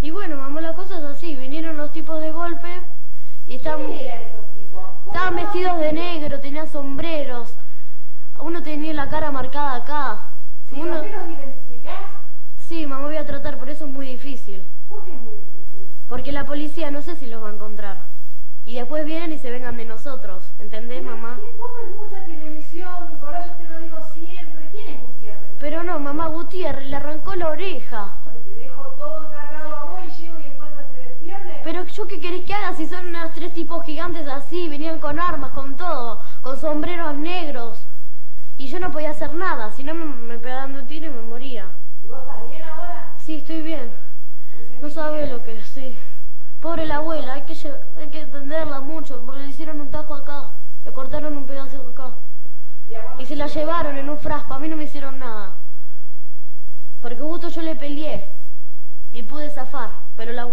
Y bueno, mamá, la cosa es así. Vinieron los tipos de golpe y estaban... ¿Qué eran esos tipos? Estaban vestidos de negro, tenían sombreros. Uno tenía la cara marcada acá. ¿Sí, uno... los identificás? Sí, mamá, voy a tratar, por eso es muy difícil. ¿Por qué es muy difícil? Porque la policía no sé si los va a encontrar. Y después vienen y se vengan de nosotros. ¿Entendés, mamá? Vos ves mucha televisión, Nicolás, yo te lo digo siempre. ¿Quién es Gutiérrez? Pero no, mamá, Gutiérrez le arrancó la oreja. Te dejo todo encargado a vos y llego y en cuanto te despiertes. Pero ¿yo qué querés que haga si son unos tres tipos gigantes así? Venían con armas, con todo, con sombreros negros. Y yo no podía hacer nada, si no me pegaba un tiro y me moría. ¿Y vos estás bien ahora? Sí, estoy bien. No sabés lo que es, sí. Pobre la abuela, hay que entenderla mucho, porque le hicieron un tajo acá, le cortaron un pedazo acá. Y se la llevaron en un frasco, a mí no me hicieron nada. Porque justo yo le peleé y pude zafar, pero la